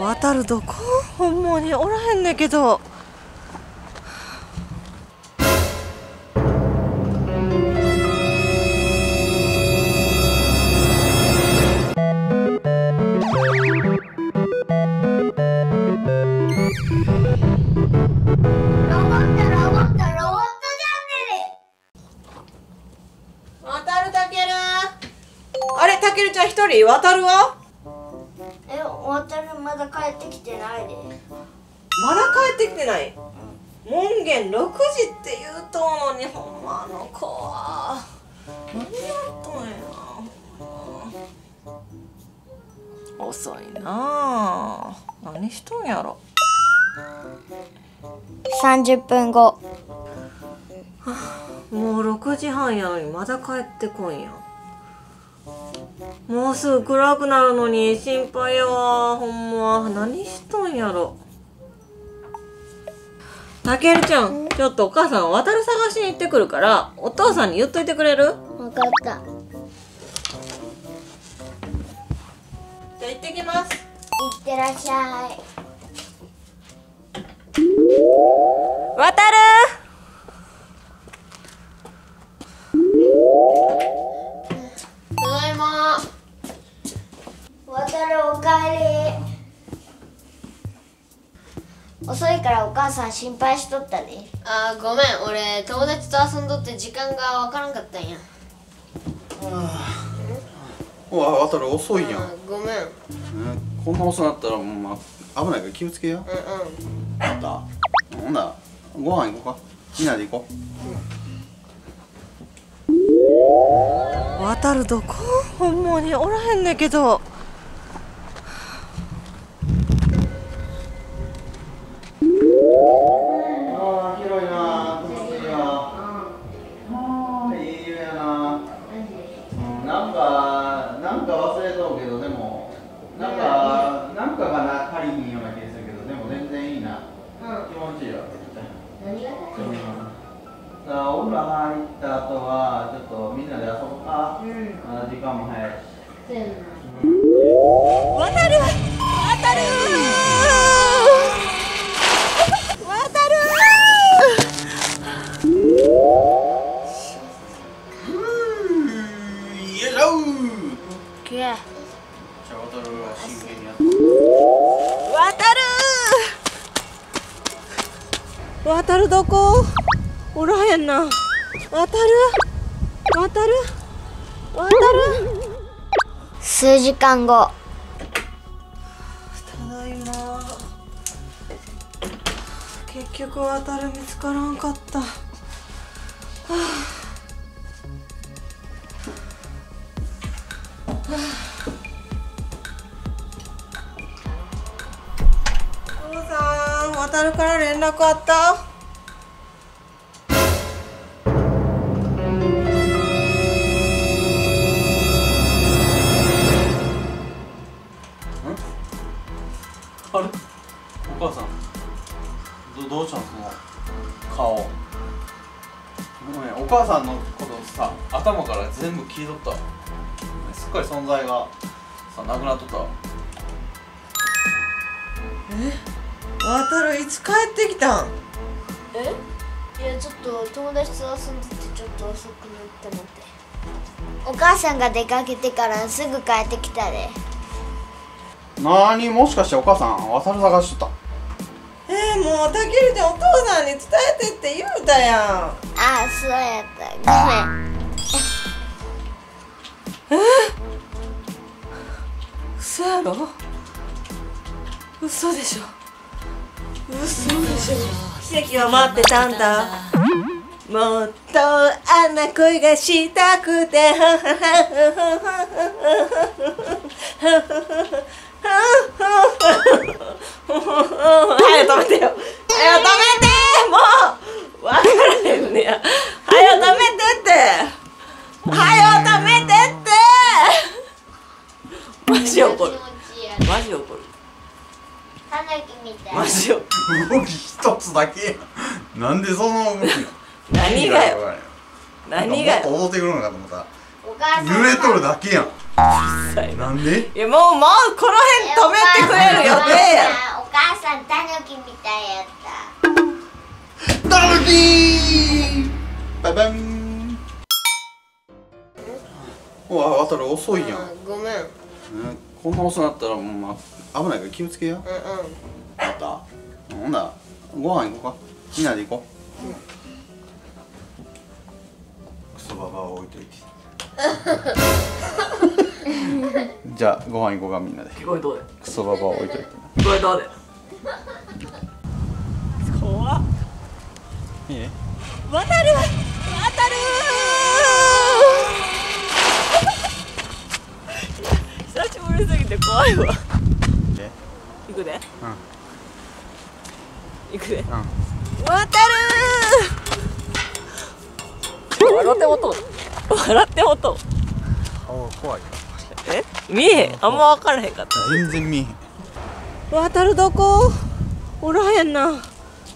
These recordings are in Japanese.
渡るどこほんまにおらへんねんけど。渡るは？渡るまだ帰ってきてないで。まだ帰ってきてない。門限6時って言うとのに、ほんまあの子は何やっとんやな。遅いな。何しとんやろ。30分後。もう6時半やのにまだ帰ってこんやん。もうすぐ暗くなるのに心配やわ。ほんま何しとんやろ。たけるちゃん、ちょっとお母さん渡る探しに行ってくるから、お父さんに言っといてくれる？分かった。じゃあ行ってきます。行ってらっしゃい。渡る遅いからお母さん心配しとったで。あーごめん、俺友達と遊んどって時間がわからんかったんや。ああ、うわ、渡る遅いやん。ごめん、こんな遅なったらもう、危ないから気をつけよ。うんうん。あった。ほんならご飯行こうか。みんなで行こう。渡るどこ？ほんまにおらへんねんけど。渡るどこ？おらへんな。渡る。数時間後。ただいま。結局渡る見つからんかった。はあはあ。渡るから連絡あった？あれ？お母さん、どうしたの？その顔。ごめん、お母さんのことさ、頭から全部消えとった。すっかり存在がさ、なくなっとった。え？渡るいつ帰ってきたん？え？いやちょっと友達と遊んでてちょっと遅くなったので。お母さんが出かけてからすぐ帰ってきたで。なーに、もしかしてお母さん渡る探しとった？もうたけるちゃんお父さんに伝えてって言うたやん。ああそうやった、ごめん。嘘やろ？嘘でしょ。奇跡を待ってたんだ。もっとあんな恋がしたくて。はよ止めてよ。はよ止めて。もうわからへんねや。はよ止めてって。はよ止めてって。マジ怒る。マジ怒る。マジよ、動き一つだけなんでその動き何がよ、何がよ、もっと踊ってくるのかと思った。揺れとるだけやん。なんで。いやもうこの辺止めてくれる予定や渡る遅いやん。ごめん、こんな遅なったらもう危ないから気をつけや。うんうん、またほんならご飯行こうか、みんなで行こう、うん、クソババアを置いといてじゃあご飯行こうか、みんなで。これどうでクソババアを置いといて。これどうで怖っ。いいね、渡る渡る久しぶりすぎて怖いわ。行くで、うん、行くで、うん、渡る笑ってもとう、笑ってもとう。顔が怖い。え、見えへん、あんま分からへんかった。全然見えへん。渡るどこおらへんな。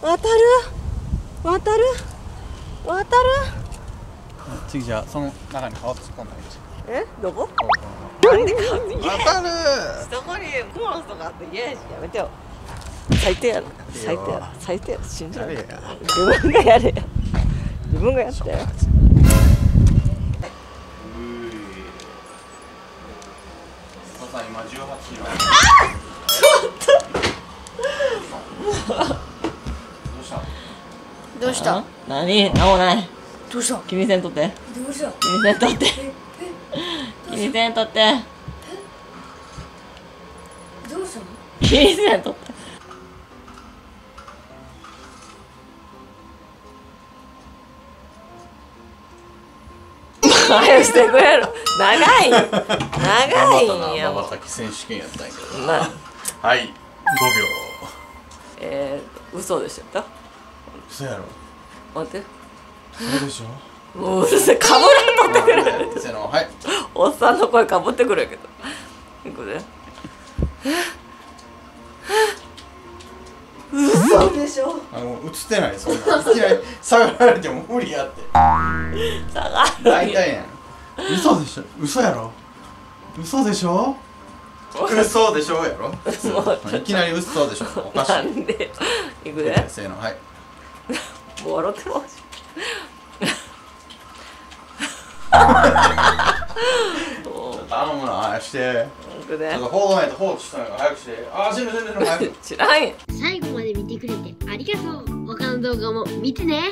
渡る渡る渡る。次じゃあその中に顔突っ込んだりして。え、どこ？なんで顔突っ込んだり？渡る。そこにクモの人があって嫌やし、やめてよ。最低やろ。最低やろ。最低やろ。死んじゃう。自分がやれや。自分がやったよ。さあ今18キロ。ああ、ちょっと。どうした？何？何もない。どうした？君線取って。どうした？君線取って。君線取って。どうしたの？君線取って。早くしてくれろ。長い。長いんや。まばたき選手権やったんやけど。はい。5秒。嘘でした。嘘やろ。待って。そうでしょ。もうそれかぶらんとってくる。せの、はい。おっさんの声かぶってくるけど。行くで。嘘でしょ。映ってないそんな。いきなり下がられても無理やって。下がる。大体やん。嘘でしょ。嘘やろ。嘘でしょ。嘘でしょやろ。いきなり嘘でしょ。おかしい。なんで。行くで。せの、はい。もう笑ってます。頼むな、早くして。フォートナイト放置したのが早くして。ああ、死ぬ死ぬ死ぬ。早く。最後まで見てくれてありがとう。他の動画も見てね。